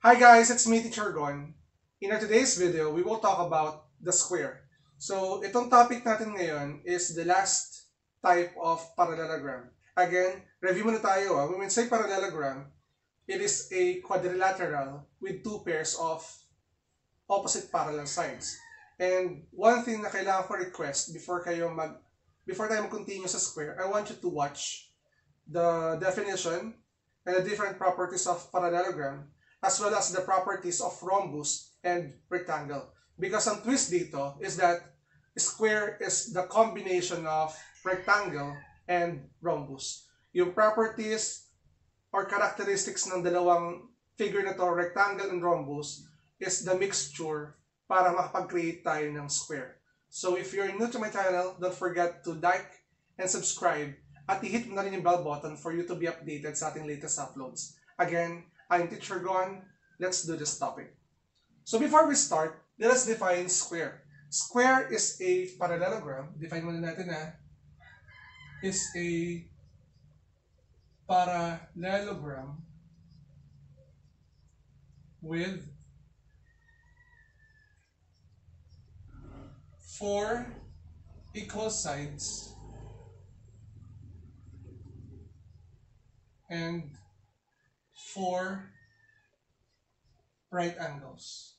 Hi guys, it's MathTeacherGon. In our today's video, we will talk about the square. So, itong topic natin ngayon is the last type of parallelogram. Again, review muna tayo. When we say parallelogram, it is a quadrilateral with two pairs of opposite parallel sides. And one thing na kailangan ko request before tayo mag-continue sa square, I want you to watch the definition and the different properties of parallelogram, as well as the properties of rhombus and rectangle. Because ang twist dito is that square is the combination of rectangle and rhombus. Yung properties or characteristics ng dalawang figure na to, rectangle and rhombus, is the mixture para makapag-create tayo ng square. So if you're new to my channel, don't forget to like and subscribe at i-hit mo na rin yung bell button for you to be updated sa ating latest uploads. Again, I'm MathTeacherGon. Let's do this topic. So before we start, let us define square. Square is a parallelogram. Define muna natin na. Is a parallelogram with four equal sides and four right angles.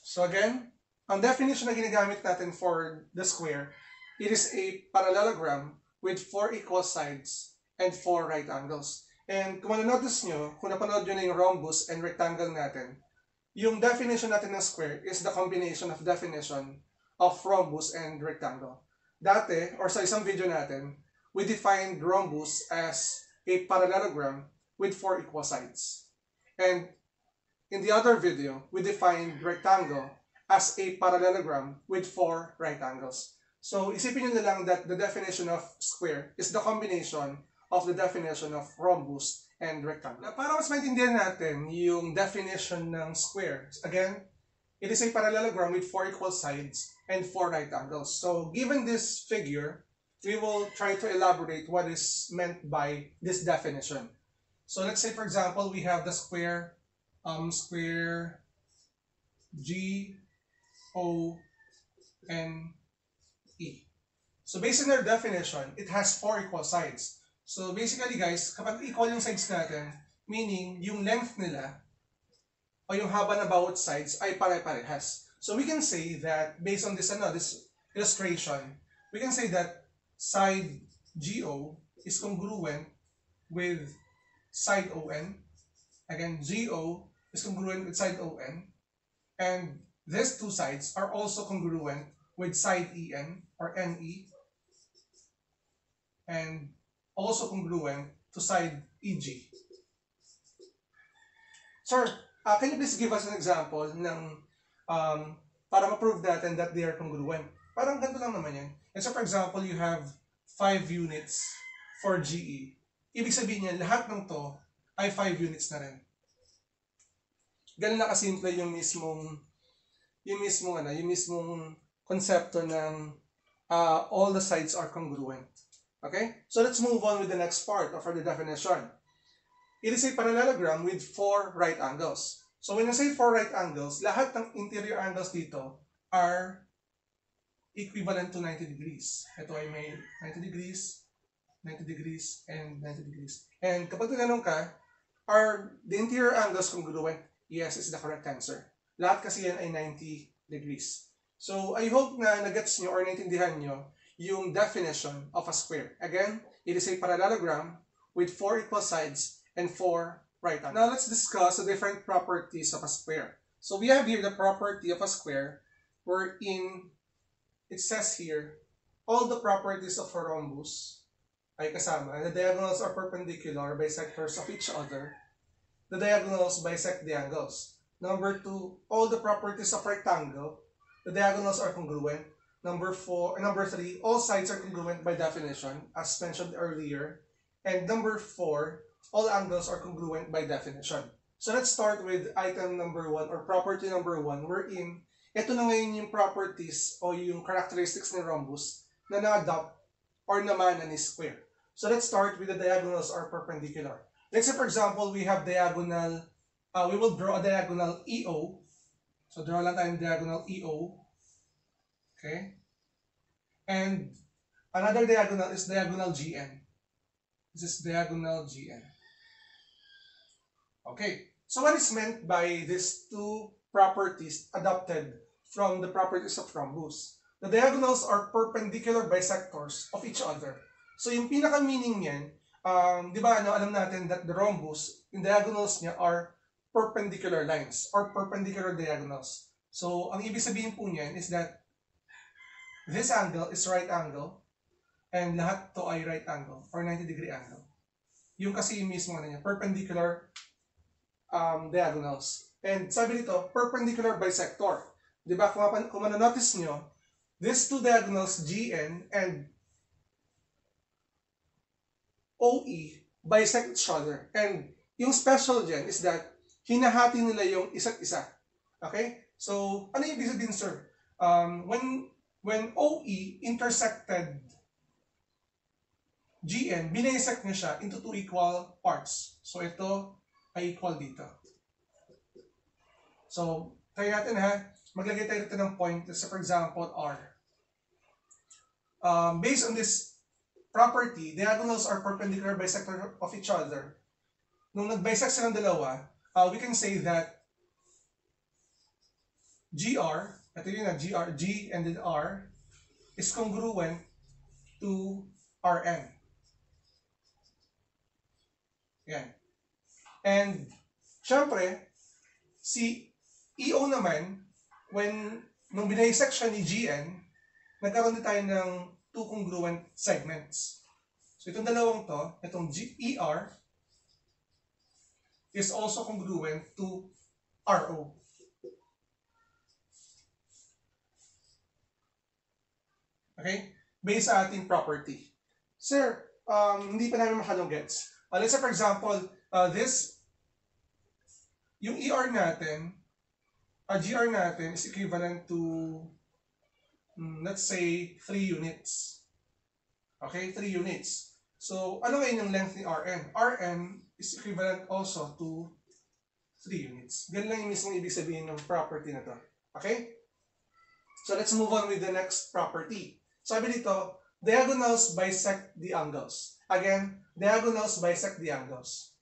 So again, ang definition na ginagamit natin for the square, it is a parallelogram with four equal sides and four right angles. And kung manonotice nyo, kung napanood nyo na yung rhombus and rectangle natin, yung definition natin ng square is the combination of definition of rhombus and rectangle. Dati, or sa isang video natin, we defined rhombus as a parallelogram with four equal sides. And in the other video, we defined rectangle as a parallelogram with four right angles. So isipin nyo na lang that the definition of square is the combination of the definition of rhombus and rectangle. Para mas maintindihan natin yung definition ng square, again, it is a parallelogram with four equal sides and four right angles. So given this figure, we will try to elaborate what is meant by this definition. So let's say, for example, we have the square square GONE. So based on our definition, it has four equal sides. So basically guys, kapag equal yung sides natin, meaning yung length nila o yung haba na bawat sides ay pare-parehas. So we can say that based on this, this illustration, we can say that side GO is congruent with side ON. Again, GO is congruent with side ON. And these two sides are also congruent with side EN or NE. And also congruent to side EG. Sir, can you please give us an example ng, para ma-prove natin that they are congruent? Parang ganito lang naman yan. And so for example, you have 5 units for GE. Ibig sabihin niya, lahat ng to ay 5 units na rin. Ganun na kasimple yung mismong konsepto ng all the sides are congruent. Okay? So let's move on with the next part of our definition. It is a parallelogram with 4 right angles. So when I say 4 right angles, lahat ng interior angles dito are equivalent to 90 degrees. Ito ay may 90 degrees, 90 degrees, and 90 degrees. And kapag tinanong ka, are the interior angles congruent? Yes, it's the correct answer. Lahat kasi yan ay 90 degrees. So I hope na nagets nyo or naintindihan nyo yung definition of a square. Again, it is a parallelogram with four equal sides and four right angles. Now let's discuss the different properties of a square. So we have here the property of a square wherein it says here, all the properties of a rhombus ay kasama. The diagonals are perpendicular by sectors of each other. The diagonals bisect the angles. Number 2, all the properties of rectangle. The diagonals are congruent. Number 3, all sides are congruent by definition, as mentioned earlier. And number 4, all angles are congruent by definition. So let's start with item number 1 or property number 1, wherein ito na ngayon yung properties o yung characteristics ng rhombus na na-adopt or naman na ni square. So let's start with the diagonals are perpendicular. Let's say, for example, we have diagonal, we will draw a diagonal EO. So, draw lang tayong diagonal EO. Okay? And another diagonal is diagonal GN. This is diagonal GN. Okay. So, what is meant by these two properties adopted from the properties of rhombus? The diagonals are perpendicular bisectors of each other. So, yung pinaka-meaning niyan, di ba, alam natin that the rhombus, yung diagonals niya are perpendicular lines or perpendicular diagonals. So, ang ibig sabihin po niyan is that this angle is right angle and lahat to ay right angle or 90-degree angle. Yung kasi yung mismo na niya, perpendicular diagonals. And sabi nito, perpendicular bisector. Di ba, kung manonotice nyo, these two diagonals, GN and OE, bisect each other. And yung special dyan is that hinahati nila yung isa't isa. Okay? So, ano yung ibig sabihin, sir? When OE intersected GN, binisect niya siya into two equal parts. So, ito ay equal dito. So, try natin ha. Maglagay tayo dito ng point. So, for example, R. Based on this property, diagonals are perpendicular bisector of each other. Nung nag-bisect silang dalawa, we can say that GR, ito yun na, GR, G and then R, is congruent to RN. Yan. And, syempre, si EO naman, nung binasect siya ni GN, nagkaroon na tayo ng two congruent segments. So, itong dalawang to, itong GER is also congruent to RO. Okay? Based sa ating property. Sir, hindi pa namin masyadong gets. Let's say, for example, yung ER natin, GR natin is equivalent to let's say 3 units. Okay, 3 units. So, ano ngayon yung length ni RN? RN is equivalent also to 3 units. Ganun lang yung mismong ibig sabihin ng property na to. Okay? So, let's move on with the next property. Sabi dito, diagonals bisect the angles. Again, diagonals bisect the angles.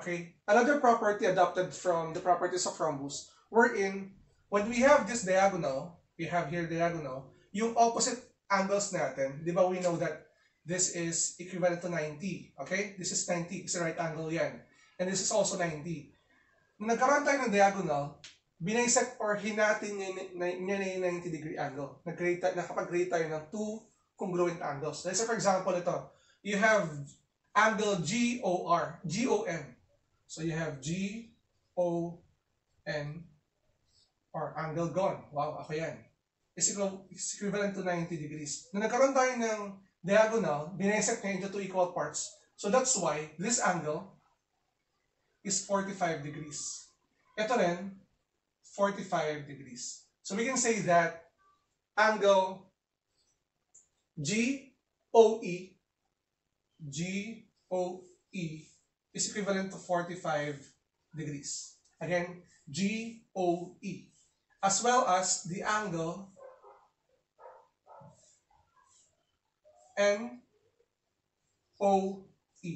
Okay? Another property adopted from the properties of rhombus wherein when we have this diagonal, we have here diagonal, yung opposite angles natin, di ba we know that this is equivalent to 90, okay? This is 90, it's a right angle yan. And this is also 90. Nung nagkaroon tayo ng diagonal, binasect or hinati niya na yung 90-degree angle. Nakapag-create tayo ng two congruent angles. Let's say for example, ito, you have angle GOR, GON. So you have GON. Or angle GON. Wow, ako yan. It's equivalent to 90 degrees. Nung nagkaroon tayo ng diagonal, binisect niya into two equal parts. So that's why this angle is 45 degrees. Ito rin, 45 degrees. So we can say that angle GOE is equivalent to 45 degrees. Again, GOE. As well as the angle NOE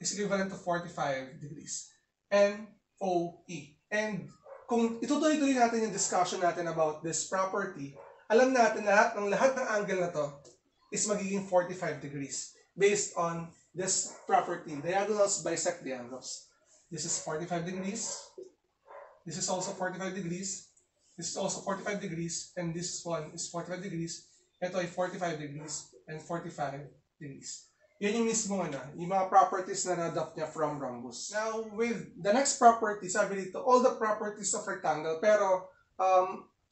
is equivalent to 45 degrees. NOE. And kung itutuloy-tuloy natin yung discussion natin about this property, alam natin na lahat ng angle na to is magiging 45 degrees based on this property. Diagonals bisect the angles. This is 45 degrees. This is also 45 degrees. This is also 45 degrees, and this one is 45 degrees. Ito ay 45 degrees and 45 degrees. Yan yung mismo na, yung mga properties na na-adopt niya from rhombus. Now, with the next property, sabi dito, all the properties of rectangle. Pero,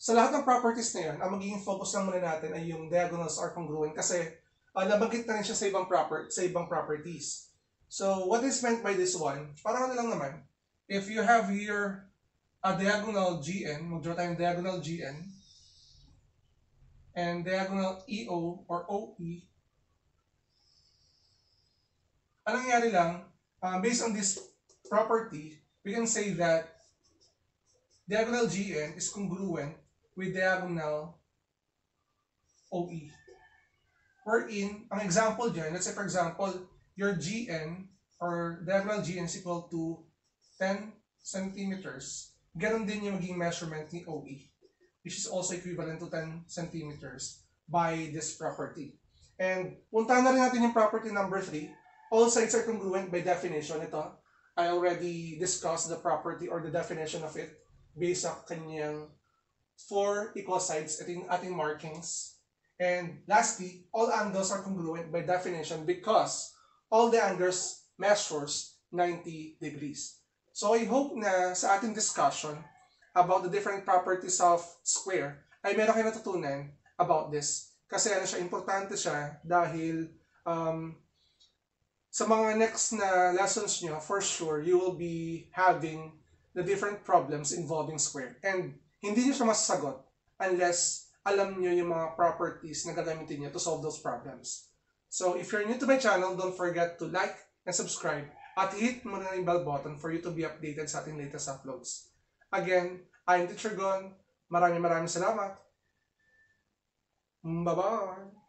sa lahat ng properties na yun, ang magiging focus lang muna natin ay yung diagonals are congruent kasi nabanggit na rin siya sa ibang properties. So, what is meant by this one? Parang ano lang naman, if you have here a diagonal GN, mag-draw tayo ng diagonal GN, and diagonal EO or OE, Anong nangyari lang, based on this property, we can say that diagonal GN is congruent with diagonal OE. Wherein, ang example dyan, let's say for example, your GN or diagonal GN is equal to 10 centimeters. Ganon din yung maging measurement ni OE, which is also equivalent to 10 centimeters by this property. And puntahan na rin natin yung property number 3. All sides are congruent by definition. Ito, I already discussed the property or the definition of it based on kanyang 4 equal sides, ating markings. And lastly, all angles are congruent by definition because all the angles measures 90 degrees. So I hope na sa ating discussion about the different properties of square ay meron kayo natutunan about this. Kasi ano siya, importante siya dahil sa mga next na lessons nyo, for sure, you will be having the different problems involving square. And hindi nyo siya masasagot unless alam nyo yung mga properties na gagamitin nyo to solve those problems. So if you're new to my channel, don't forget to like and subscribe. At hit mo na yung bell button for you to be updated sa ating latest uploads. Again, I'm MathTeacherGon. Maraming salamat. Bye-bye!